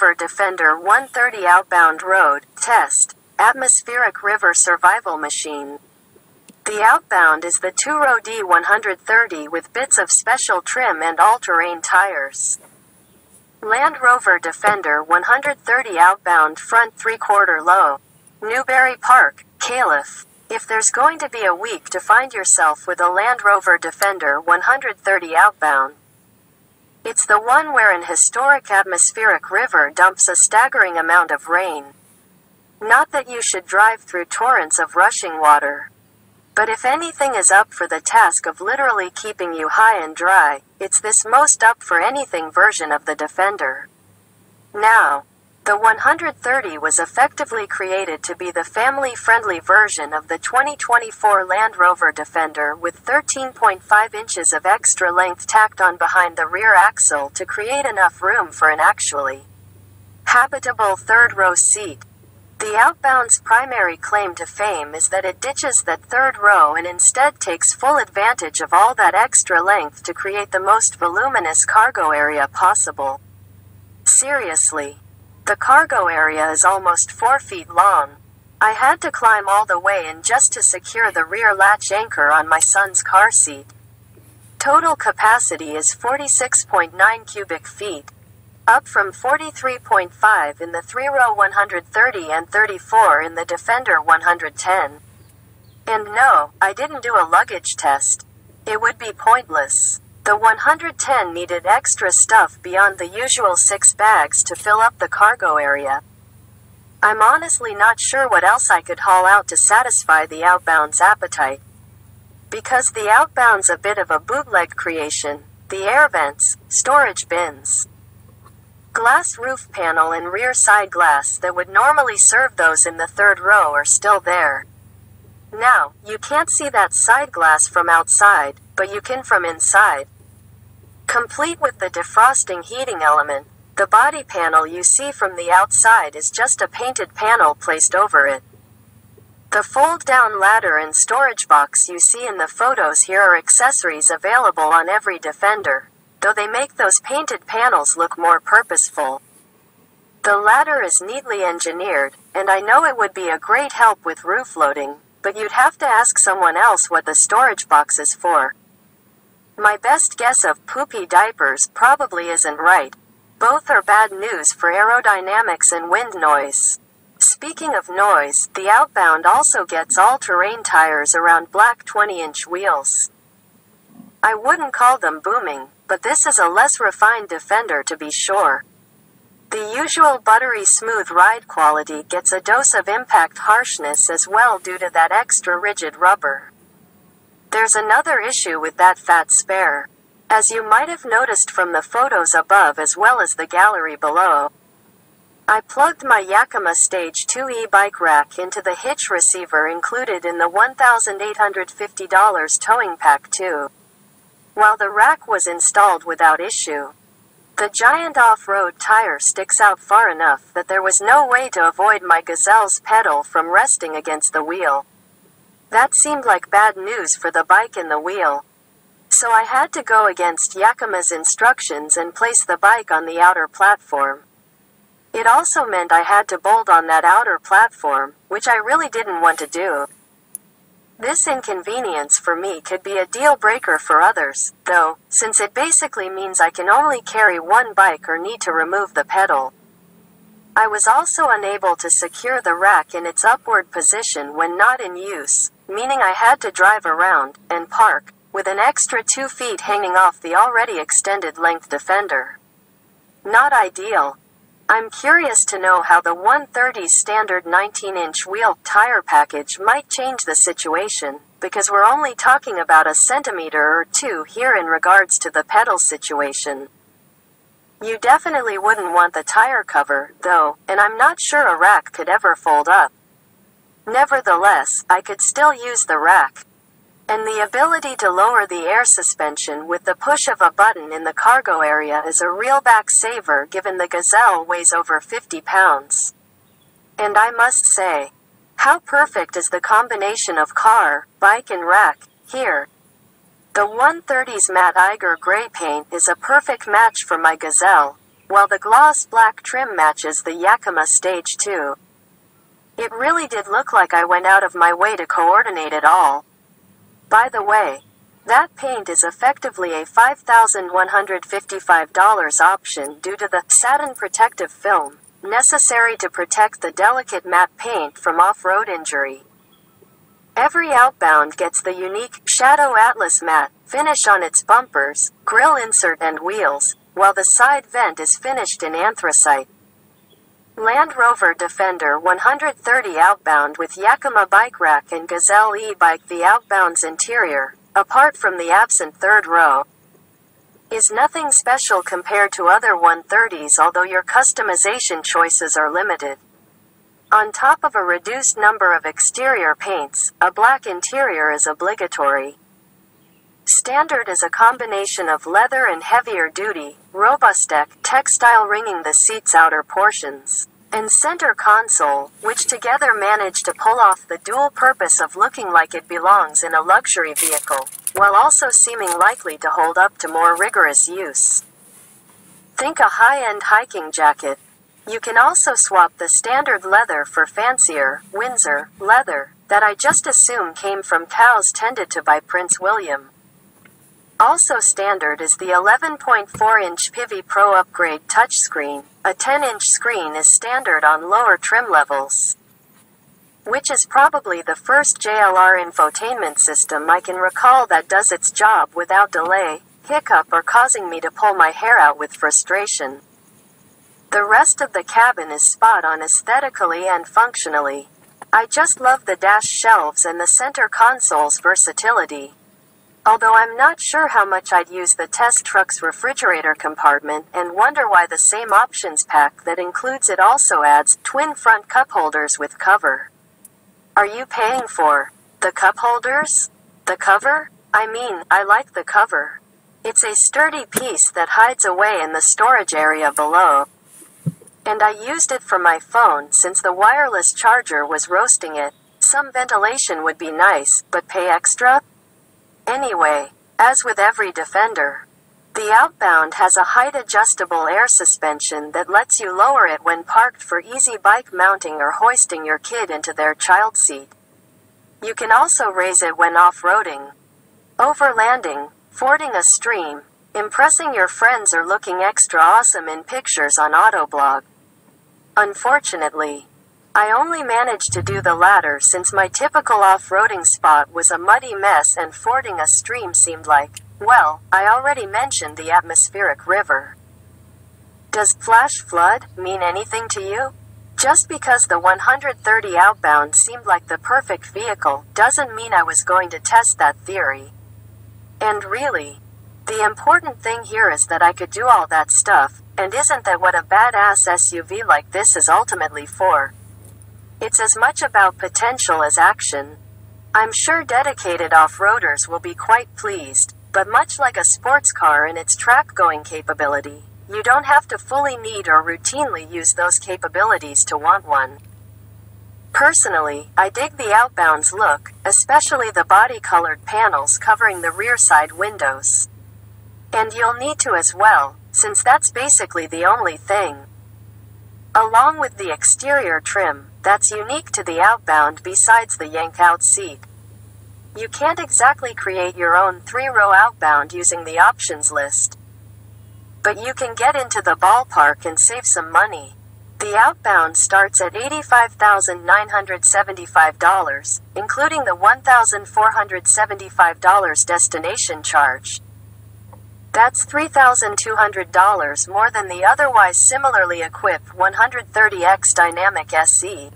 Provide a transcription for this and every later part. Rover Defender 130 Outbound Road Test Atmospheric River Survival Machine. The Outbound is the two-row D130 with bits of special trim and all-terrain tires. Land Rover Defender 130 Outbound front 3/4 low. Newbury Park, Calif. If there's going to be a week to find yourself with a Land Rover Defender 130 Outbound, it's the one where an historic atmospheric river dumps a staggering amount of rain. Not that you should drive through torrents of rushing water, but if anything is up for the task of literally keeping you high and dry, it's this most up-for-anything version of the Defender. Now, the 130 was effectively created to be the family-friendly version of the 2024 Land Rover Defender with 13.5 inches of extra length tacked on behind the rear axle to create enough room for an actually habitable third-row seat. The Outbound's primary claim to fame is that it ditches that third row and instead takes full advantage of all that extra length to create the most voluminous cargo area possible. Seriously. The cargo area is almost 4 feet long. I had to climb all the way in just to secure the rear latch anchor on my son's car seat. Total capacity is 46.9 cubic feet, up from 43.5 in the three-row 130 and 34 in the Defender 110. And no, I didn't do a luggage test. It would be pointless. The 110 needed extra stuff beyond the usual 6 bags to fill up the cargo area. I'm honestly not sure what else I could haul out to satisfy the Outbound's appetite. Because the Outbound's a bit of a bootleg creation, the air vents, storage bins, glass roof panel and rear side glass that would normally serve those in the third row are still there. Now, you can't see that side glass from outside, but you can from inside. Complete with the defrosting heating element, the body panel you see from the outside is just a painted panel placed over it. The fold-down ladder and storage box you see in the photos here are accessories available on every Defender, though they make those painted panels look more purposeful. The ladder is neatly engineered, and I know it would be a great help with roof loading, but you'd have to ask someone else what the storage box is for. My best guess of poopy diapers probably isn't right. Both are bad news for aerodynamics and wind noise. Speaking of noise, the Outbound also gets all-terrain tires around black 20-inch wheels. I wouldn't call them booming, but this is a less refined Defender to be sure. The usual buttery smooth ride quality gets a dose of impact harshness as well due to that extra rigid rubber. There's another issue with that fat spare, as you might have noticed from the photos above as well as the gallery below. I plugged my Yakima Stage 2 e-bike rack into the hitch receiver included in the $1,850 towing pack too. While the rack was installed without issue, the giant off-road tire sticks out far enough that there was no way to avoid my Gazelle's pedal from resting against the wheel. That seemed like bad news for the bike and the wheel. So I had to go against Yakima's instructions and place the bike on the outer platform. It also meant I had to bolt on that outer platform, which I really didn't want to do. This inconvenience for me could be a deal breaker for others, though, since it basically means I can only carry one bike or need to remove the pedal. I was also unable to secure the rack in its upward position when not in use, meaning I had to drive around and park, with an extra 2 feet hanging off the already extended length Defender. Not ideal. I'm curious to know how the 130 standard 19-inch wheel tire package might change the situation, because we're only talking about a centimeter or two here in regards to the pedal situation. You definitely wouldn't want the tire cover, though, and I'm not sure a rack could ever fold up. Nevertheless, I could still use the rack. And the ability to lower the air suspension with the push of a button in the cargo area is a real back saver given the Gazelle weighs over 50 pounds. And I must say, how perfect is the combination of car, bike and rack, here. The 130's matte Eiger gray paint is a perfect match for my Gazelle, while the gloss black trim matches the Yakima Stage 2. It really did look like I went out of my way to coordinate it all. By the way, that paint is effectively a $5,155 option due to the satin protective film, necessary to protect the delicate matte paint from off-road injury. Every Outbound gets the unique Shadow Atlas Matte finish on its bumpers, grille insert and wheels, while the side vent is finished in anthracite. Land Rover Defender 130 Outbound with Yakima Bike Rack and Gazelle e-bike. The Outbound's interior, apart from the absent third row, is nothing special compared to other 130s, although your customization choices are limited. On top of a reduced number of exterior paints, a black interior is obligatory. Standard is a combination of leather and heavier duty, Robustech textile ringing the seat's outer portions, and center console, which together manage to pull off the dual purpose of looking like it belongs in a luxury vehicle, while also seeming likely to hold up to more rigorous use. Think a high-end hiking jacket. You can also swap the standard leather for fancier Windsor leather that I just assume came from cows tended to by Prince William. Also standard is the 11.4-inch Pivi Pro upgrade touchscreen. A 10-inch screen is standard on lower trim levels, which is probably the first JLR infotainment system I can recall that does its job without delay, hiccup, or causing me to pull my hair out with frustration. The rest of the cabin is spot on aesthetically and functionally. I just love the dash shelves and the center console's versatility. Although I'm not sure how much I'd use the test truck's refrigerator compartment, and wonder why the same options pack that includes it also adds twin front cup holders with cover. Are you paying for the cup holders? The cover? I mean, I like the cover. It's a sturdy piece that hides away in the storage area below. And I used it for my phone since the wireless charger was roasting it. Some ventilation would be nice, but pay extra? Anyway, as with every Defender, the Outbound has a height-adjustable air suspension that lets you lower it when parked for easy bike mounting or hoisting your kid into their child seat. You can also raise it when off-roading, overlanding, fording a stream, impressing your friends, or looking extra awesome in pictures on Autoblog. Unfortunately, I only managed to do the latter since my typical off-roading spot was a muddy mess, and fording a stream seemed like, well, I already mentioned the atmospheric river. Does flash flood mean anything to you? Just because the 130 Outbound seemed like the perfect vehicle doesn't mean I was going to test that theory. And really, the important thing here is that I could do all that stuff, and isn't that what a badass SUV like this is ultimately for? It's as much about potential as action. I'm sure dedicated off-roaders will be quite pleased, but much like a sports car in its track-going capability, you don't have to fully need or routinely use those capabilities to want one. Personally, I dig the Outbound's look, especially the body-colored panels covering the rear side windows. And you'll need to as well, since that's basically the only thing, along with the exterior trim, that's unique to the Outbound besides the yank-out seat. You can't exactly create your own 3-row Outbound using the options list, but you can get into the ballpark and save some money. The Outbound starts at $85,975, including the $1,475 destination charge. That's $3,200 more than the otherwise similarly equipped 130X Dynamic SE.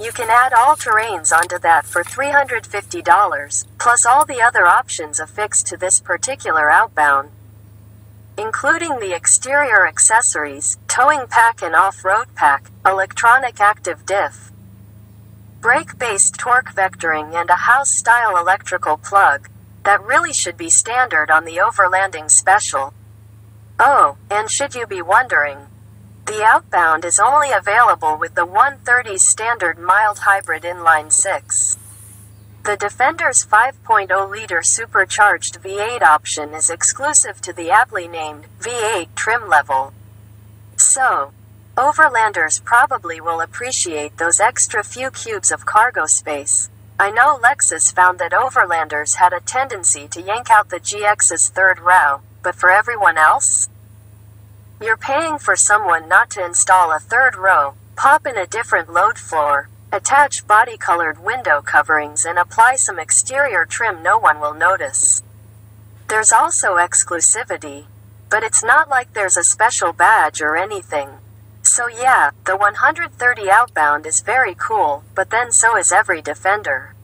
You can add all terrains onto that for $350, plus all the other options affixed to this particular Outbound, including the exterior accessories, towing pack and off-road pack, electronic active diff, brake-based torque vectoring, and a house-style electrical plug. That really should be standard on the overlanding special. Oh, and should you be wondering, the Outbound is only available with the 130's standard mild hybrid inline-6. The Defender's 5.0-liter supercharged V8 option is exclusive to the aptly named V8 trim level. So, overlanders probably will appreciate those extra few cubes of cargo space. I know Lexus found that overlanders had a tendency to yank out the GX's third row, but for everyone else? You're paying for someone not to install a third row, pop in a different load floor, attach body-colored window coverings and apply some exterior trim no one will notice. There's also exclusivity, but it's not like there's a special badge or anything. So yeah, the 130 Outbound is very cool, but then so is every Defender.